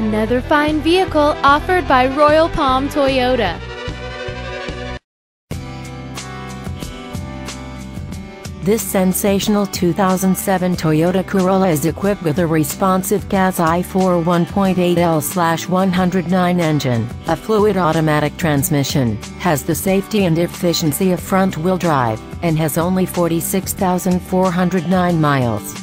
Another fine vehicle offered by Royal Palm Toyota. This sensational 2007 Toyota Corolla is equipped with a responsive gas i4 1.8L/109 engine, a fluid automatic transmission, has the safety and efficiency of front-wheel drive, and has only 46,409 miles.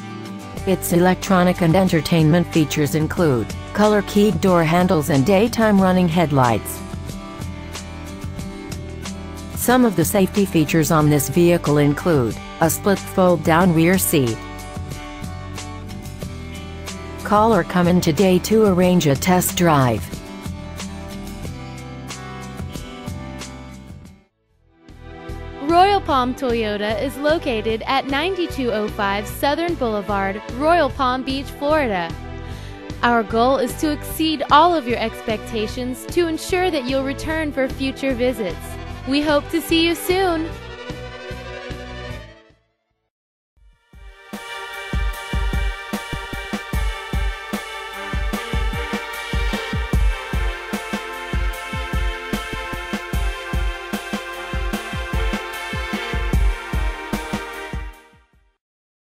Its electronic and entertainment features include color-keyed door handles and daytime running headlights. Some of the safety features on this vehicle include a split fold-down rear seat. Call or come in today to arrange a test drive. Royal Palm Toyota is located at 9205 Southern Boulevard, Royal Palm Beach, Florida. Our goal is to exceed all of your expectations to ensure that you'll return for future visits. We hope to see you soon!